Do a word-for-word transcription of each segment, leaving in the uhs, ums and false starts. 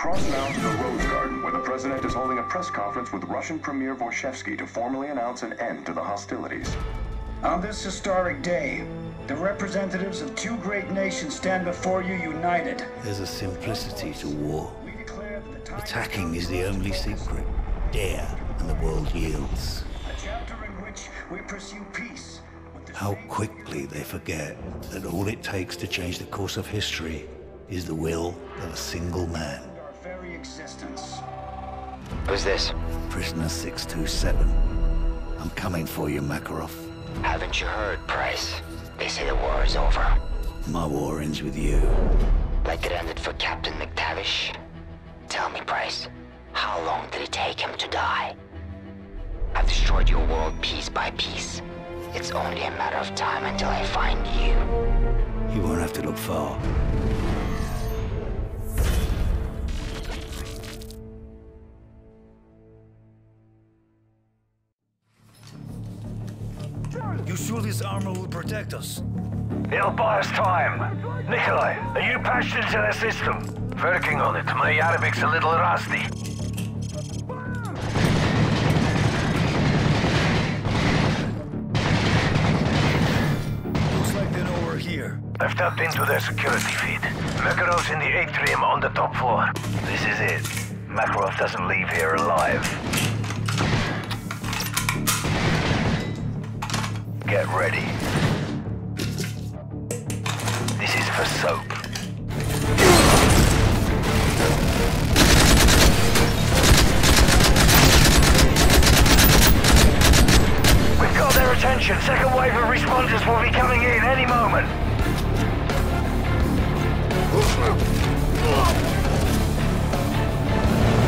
Cross now to the Rose Garden, where the president is holding a press conference with Russian Premier Vorchevsky to formally announce an end to the hostilities. On this historic day, the representatives of two great nations stand before you united. There's a simplicity to war. Attacking is the only secret. Dare, and the world yields. A chapter in which we pursue peace. How quickly they forget that all it takes to change the course of history is the will of a single man. Our very existence. Who's this? Prisoner six two seven. I'm coming for you, Makarov. Haven't you heard, Price? They say the war is over. My war ends with you. Like it ended for Captain McTavish? Tell me, Price, how long did it take him to die? I've destroyed your world piece by piece. It's only a matter of time until I find you. You won't have to look far. You sure this armor will protect us? It'll buy us time. Nikolai, are you patched into their system? Working on it. My Arabic's a little rusty. Looks like they know we're here. I've tapped into their security feed. Makarov's in the atrium on the top floor. This is it. Makarov doesn't leave here alive. Get ready. This is for soap. Attention, second wave of responders will be coming in any moment.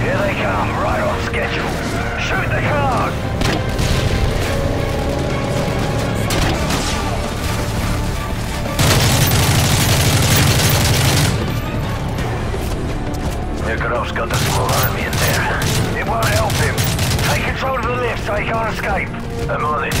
Here they come, right on schedule. Shoot the car! Nikorov's got the small army in there. It won't help him. Take control of the lift so he can't escape. I'm on it.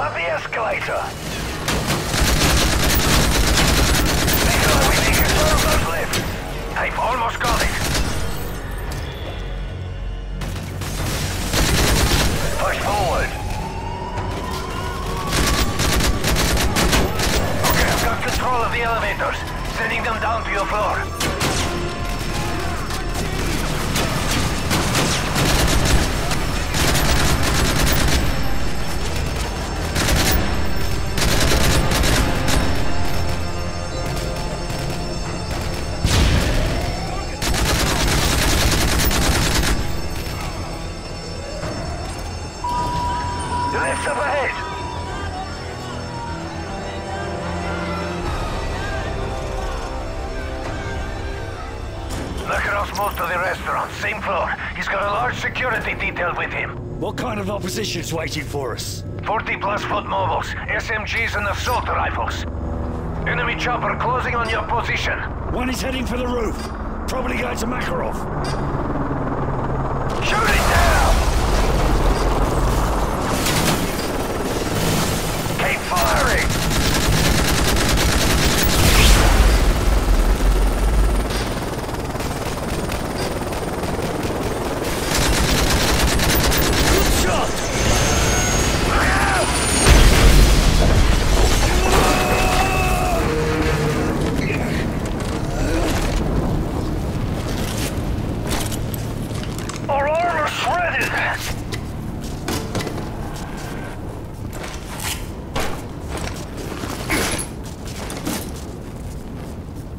Up the escalator! Make sure we need control of those lifts! I've almost got it! Push forward! Okay, I've got control of the elevators! Sending them down to your floor! Most of the restaurant, same floor. He's got a large security detail with him. What kind of opposition's waiting for us? forty plus foot mobiles, S M Gs and assault rifles. Enemy chopper closing on your position. One is heading for the roof. Probably going to Makarov. Shoot it down! Keep firing!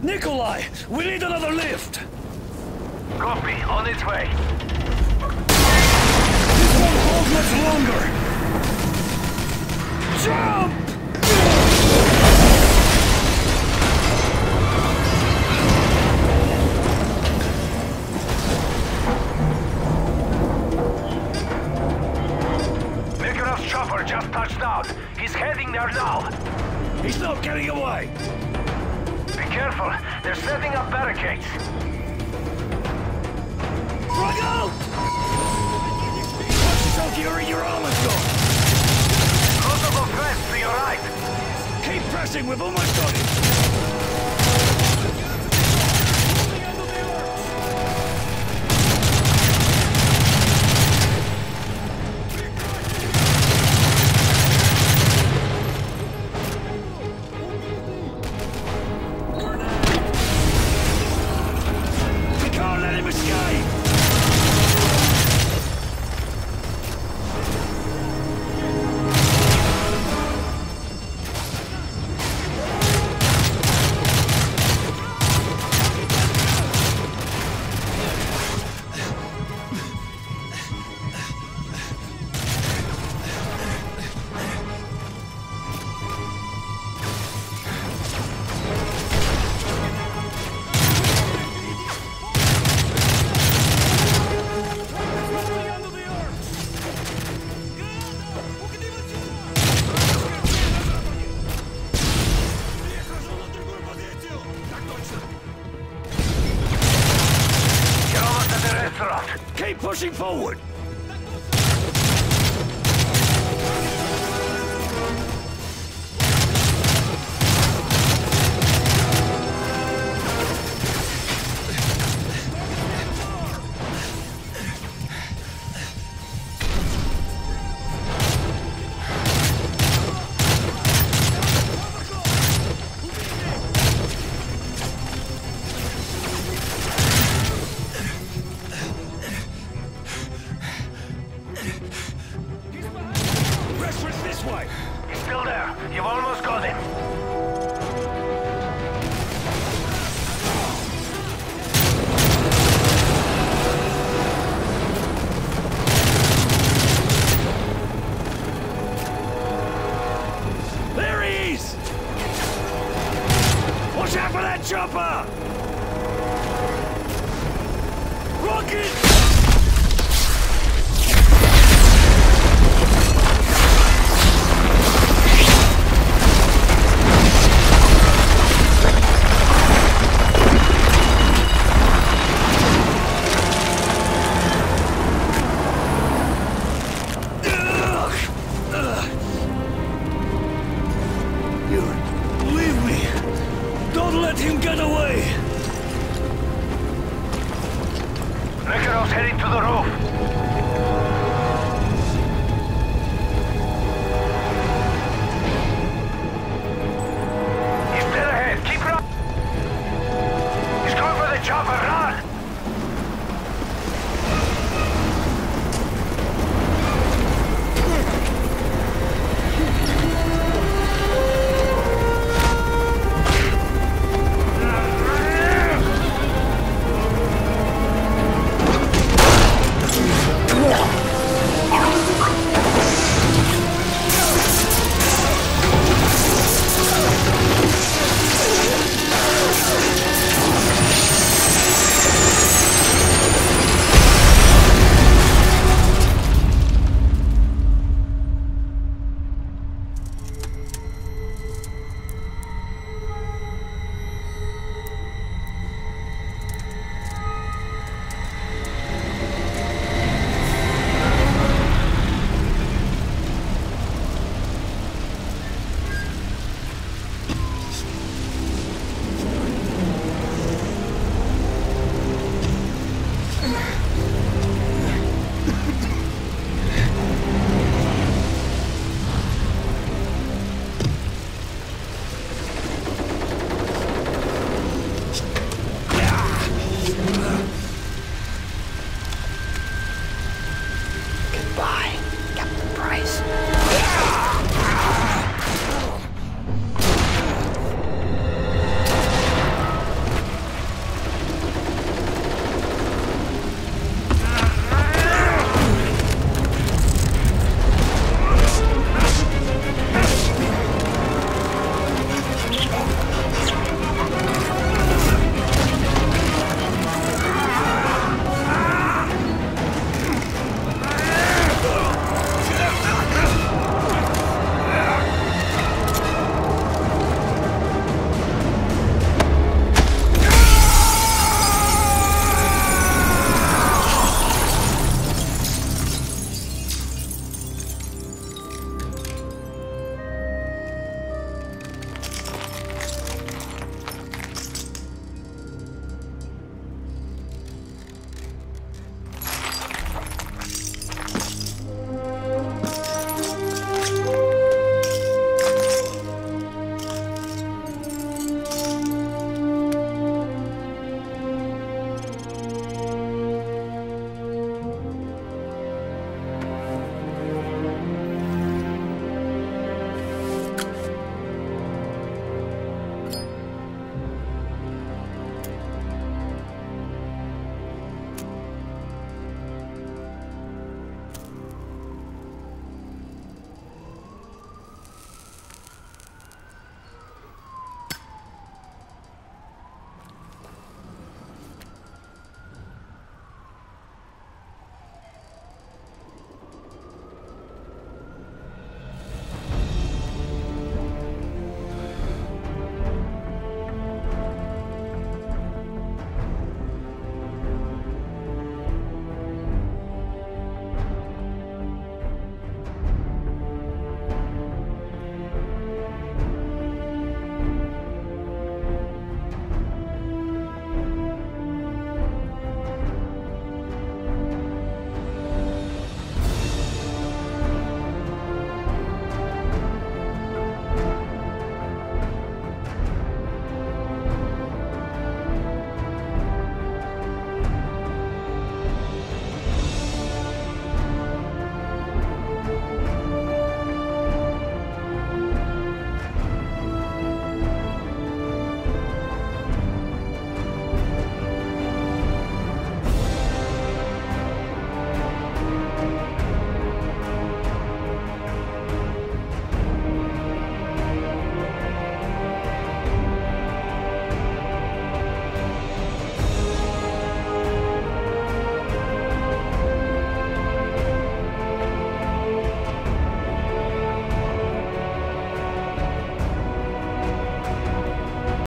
Nikolai, we need another lift. Copy, on its way. This won't hold much longer. Jump! Makarov's chopper just touched down. He's heading there now. He's not getting away. Be careful, they're setting up barricades. Run out! Watch yourself, Yuri, you're almost gone! Multiple threats to your right! Keep pressing, we've almost got it! Pushing forward! Makarov's heading to the roof.